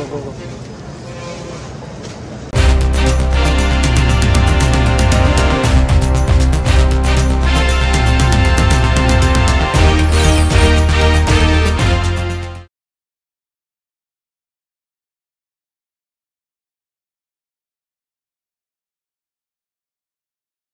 Go, go, go.